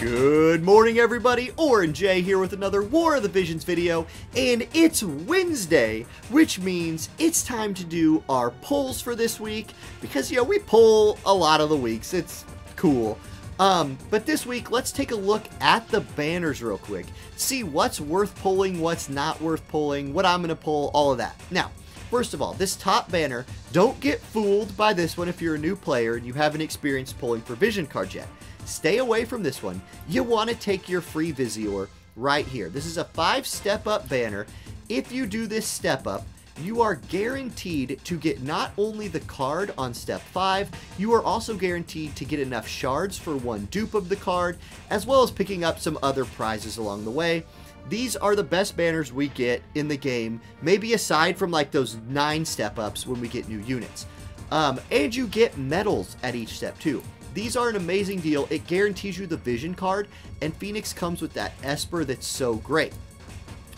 Good morning, everybody. Auronnj here with another War of the Visions video, and it's Wednesday, which means it's time to do our polls for this week, because, you know, we poll a lot of the weeks. It's cool. But this week, let's take a look at the banners real quick, see what's worth polling, what's not worth polling, what I'm going to poll, all of that. Now, first of all, this top banner, don't get fooled by this one if you're a new player and you haven't experienced polling for Vision Card yet. Stay away from this one. You want to take your free Vizior right here. This is a 5-step-up banner. If you do this step-up, you are guaranteed to get not only the card on step 5, you are also guaranteed to get enough shards for one dupe of the card, as well as picking up some other prizes along the way. These are the best banners we get in the game, maybe aside from like those 9 step-ups when we get new units. And you get medals at each step too. These are an amazing deal. It guarantees you the Vision Card, and Phoenix comes with that Esper that's so great.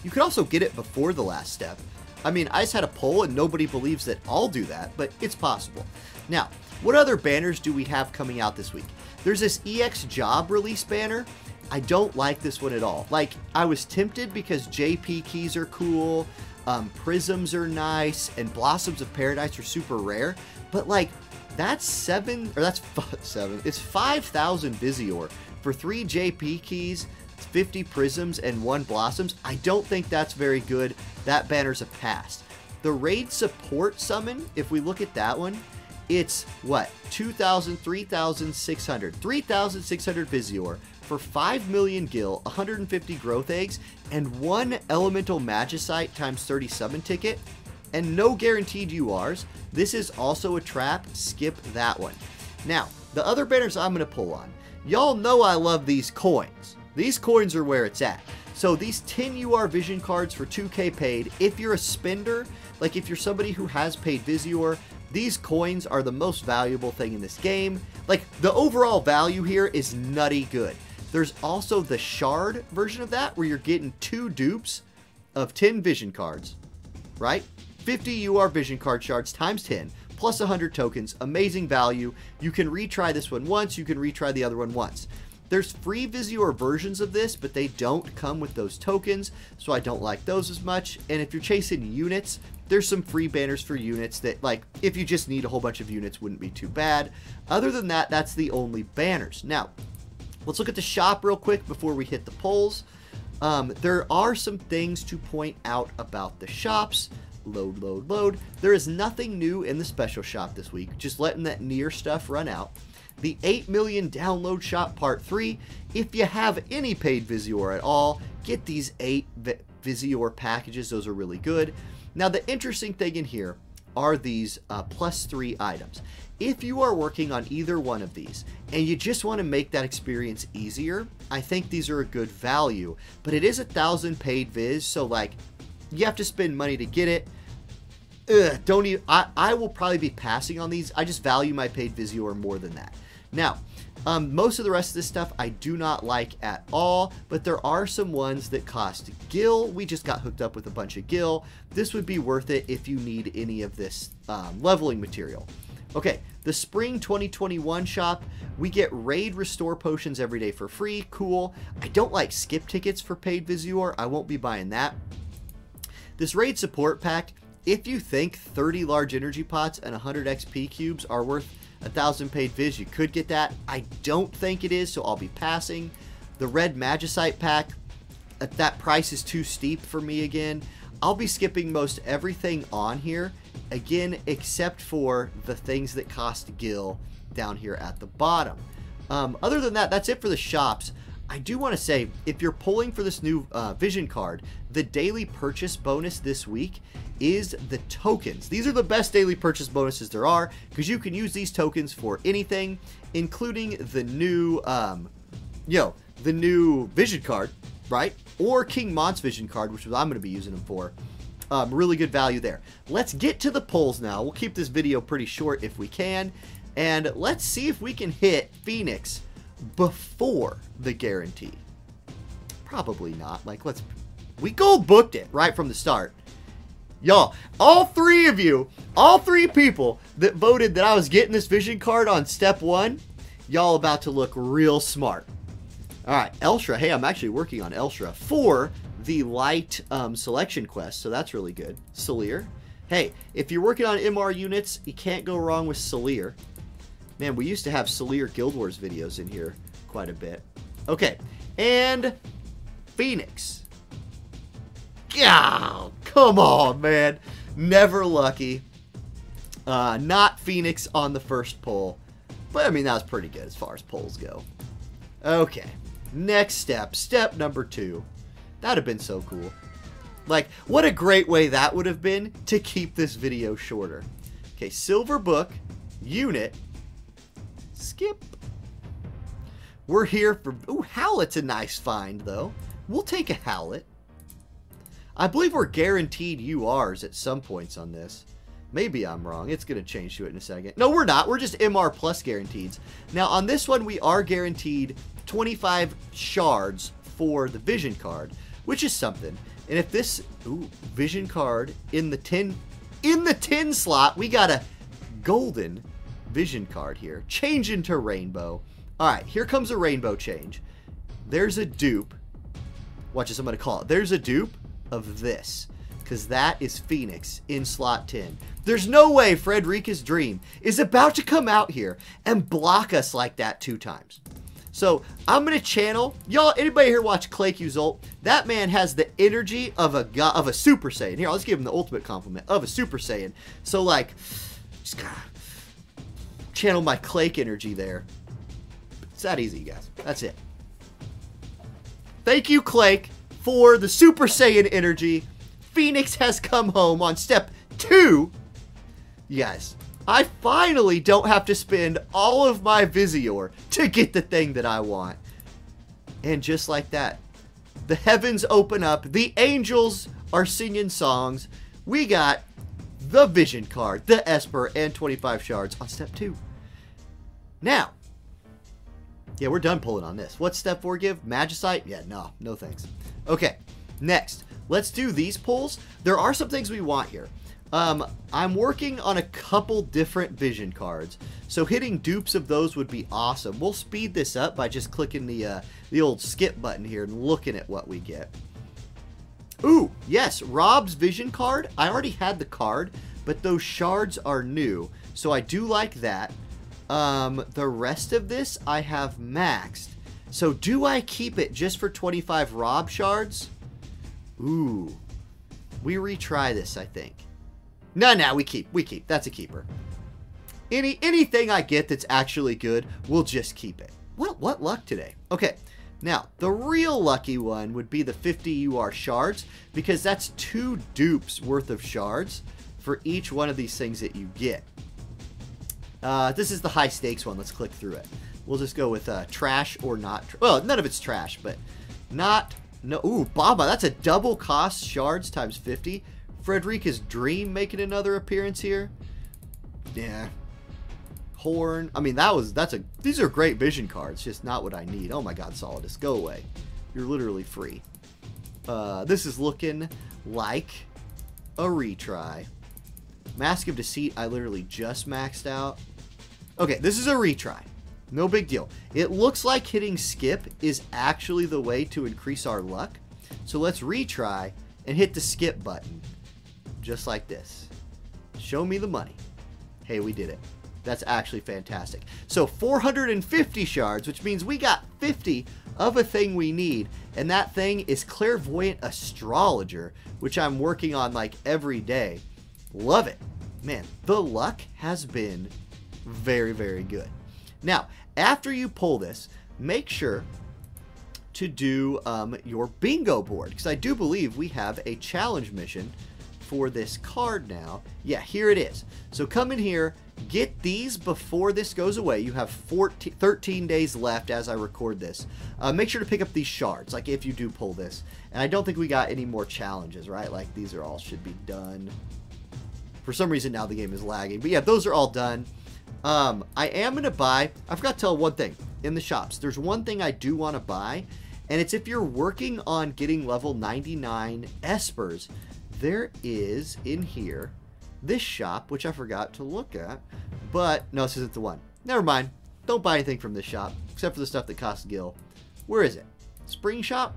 You can also get it before the last step. I mean, I just had a poll and nobody believes that I'll do that, but it's possible. Now, what other banners do we have coming out this week? There's this EX Job release banner. I don't like this one at all. Like, I was tempted because JP keys are cool, prisms are nice, and blossoms of paradise are super rare, but like, that's 5,000 Vizior for 3 JP keys, 50 prisms, and 1 blossoms. I don't think that's very good. That banner's a pass. The raid support summon, if we look at that one, it's what? 2,000, 3,600. 3,600 Vizior for 5 million gil, 150 growth eggs, and 1 elemental magicite times 30 summon ticket, and no guaranteed URs. This is also a trap. Skip that one. Now, the other banners I'm going to pull on. Y'all know I love these coins. These coins are where it's at. So these 10 UR Vision Cards for 2K paid, if you're a spender, like if you're somebody who has paid Vizior, these coins are the most valuable thing in this game. Like, the overall value here is nutty good. There's also the shard version of that, where you're getting 2 dupes of 10 Vision Cards, right? 50 UR Vision Card shards times 10, plus 100 tokens. Amazing value. You can retry this one once, you can retry the other one once. There's free Vizior versions of this, but they don't come with those tokens, so I don't like those as much. And if you're chasing units, there's some free banners for units that, like, if you just need a whole bunch of units, wouldn't be too bad. Other than that, that's the only banners. Now, let's look at the shop real quick before we hit the polls. There are some things to point out about the shops. Load. There is nothing new in the special shop this week, just letting that near stuff run out. The 8 million download shop part 3. If you have any paid Vizior at all, get these 8 Vizior packages. Those are really good. Now, the interesting thing in here are these plus 3 items. If you are working on either one of these and you just want to make that experience easier, I think these are a good value, but it is 1,000 paid Viz, so like, you have to spend money to get it. Don't even, I will probably be passing on these. I just value my paid Vizior more than that. Now, most of the rest of this stuff I do not like at all, but there are some ones that cost gil. We just got hooked up with a bunch of gil. This would be worth it if you need any of this leveling material. Okay, the Spring 2021 shop, we get raid restore potions every day for free. Cool. I don't like skip tickets for paid Vizior. I won't be buying that. This raid support pack, if you think 30 large energy pots and 100 XP cubes are worth 1,000 paid Viz, you could get that. I don't think it is, so I'll be passing. The red magicite pack, that price is too steep for me again. I'll be skipping most everything on here, again, except for the things that cost gil down here at the bottom. Other than that, that's it for the shops. I do want to say, if you're pulling for this new Vision Card, the daily purchase bonus this week is the tokens. These are the best daily purchase bonuses there are, because you can use these tokens for anything, including the new, the new Vision Card, right? Or King Mont's Vision Card, which is what I'm going to be using them for. Really good value there. Let's get to the polls now. We'll keep this video pretty short if we can, and let's see if we can hit Phoenix before the guarantee. Probably not. Like, let's, we gold booked it right from the start. Y'all, all 3 of you, all 3 people that voted that I was getting this Vision Card on step 1, y'all about to look real smart. All right, Eltra. Hey, I'm actually working on Eltra for the light selection quest, so that's really good. Salir. Hey, if you're working on MR units, you can't go wrong with Salir. Man, we used to have Salir Guild Wars videos in here quite a bit. Okay, and Phoenix. God, come on, man. Never lucky. Not Phoenix on the first poll. But, I mean, that was pretty good as far as polls go. Okay, next step. Step number 2. That would have been so cool. Like, what a great way that would have been to keep this video shorter. Okay, Silver Book, Unit, Skip. We're here for... Ooh, Howlet's a nice find, though. We'll take a Howlet. I believe we're guaranteed URs at some points on this. Maybe I'm wrong. It's going to change to it in a second. No, we're not. We're just MR plus guaranteed. Now, on this one, we are guaranteed 25 shards for the Vision Card, which is something. And if this Vision Card in the 10 slot, we got a golden Vision Card here. Change into Rainbow. All right, here comes a Rainbow change. There's a dupe. Watch this. I'm going to call it. There's a dupe of this. Because that is Phoenix in slot 10. There's no way Frederica's Dream is about to come out here and block us like that 2 times. So I'm going to channel. Y'all, anybody here watch Claic Yuzolt? That man has the energy of a Super Saiyan. Here, let's give him the ultimate compliment of a Super Saiyan. So, like, just gotta channel my Claic energy there. It's that easy, you guys. That's it. Thank you, Claic, for the Super Saiyan energy. Phoenix has come home on step 2. Yes, I finally don't have to spend all of my Vizior to get the thing that I want. And just like that, the heavens open up. The angels are singing songs. We got the Vision Card, the Esper, and 25 shards on step 2. Now, yeah, we're done pulling on this. What's step 4 give? Magicite? Yeah, no thanks. Okay, next. Let's do these pulls. There are some things we want here. I'm working on a couple different Vision Cards, so hitting dupes of those would be awesome. We'll speed this up by just clicking the old skip button here and looking at what we get. Ooh, yes, Rob's Vision Card. I already had the card, but those shards are new, so I do like that. The rest of this I have maxed. So do I keep it just for 25 Rob shards? Ooh, we retry this, I think. No, we keep. That's a keeper. Anything I get that's actually good, we'll just keep it. What luck today? Okay, now, the real lucky one would be the 50 UR shards, because that's 2 dupes worth of shards for each one of these things that you get. This is the high stakes one. Let's click through it. We'll just go with trash or not. Well, none of it's trash, but not... No, ooh, Baba, that's a double cost shards times 50. Frederica's Dream making another appearance here. Yeah. Horn. I mean, these are great Vision Cards, just not what I need. Oh my god, Solidus, go away. You're literally free. This is looking like a retry. Mask of Deceit, I literally just maxed out. Okay, this is a retry. No big deal. It looks like hitting skip is actually the way to increase our luck. So let's retry and hit the skip button. Just like this. Show me the money. Hey, we did it. That's actually fantastic. So 450 shards, which means we got 50 of a thing we need. And that thing is Clairvoyant Astrologer, which I'm working on like every day. Love it. Man, the luck has been very, very good. Now, after you pull this, make sure to do your bingo board, because I do believe we have a challenge mission for this card now. Yeah, here it is. So come in here, get these before this goes away. You have 13 days left as I record this. Make sure to pick up these shards, like if you do pull this. And I don't think we got any more challenges, right? Like these are all should be done. For some reason now the game is lagging, but yeah, those are all done. I am going to buy, I forgot to tell one thing, in the shops, there's one thing I do want to buy, and it's if you're working on getting level 99 Espers, there is in here this shop, which I forgot to look at, but no, this isn't the one. Never mind. Don't buy anything from this shop, except for the stuff that costs Gil. Where is it? Spring Shop?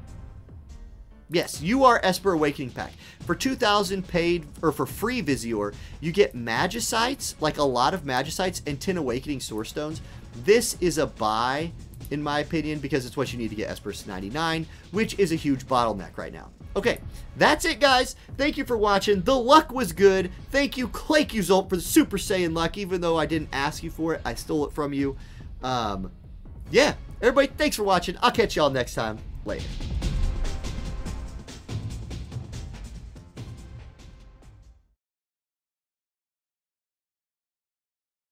Yes, you are Esper Awakening Pack. For 2,000 paid, or for free Vizior, you get Magicites, like a lot of Magicites, and 10 Awakening Source Stones. This is a buy, in my opinion, because it's what you need to get Esper's 99, which is a huge bottleneck right now. Okay, that's it, guys. Thank you for watching. The luck was good. Thank you, Claic Yuzolt, for the Super Saiyan luck. Even though I didn't ask you for it, I stole it from you. Yeah, everybody, thanks for watching. I'll catch y'all next time. Later.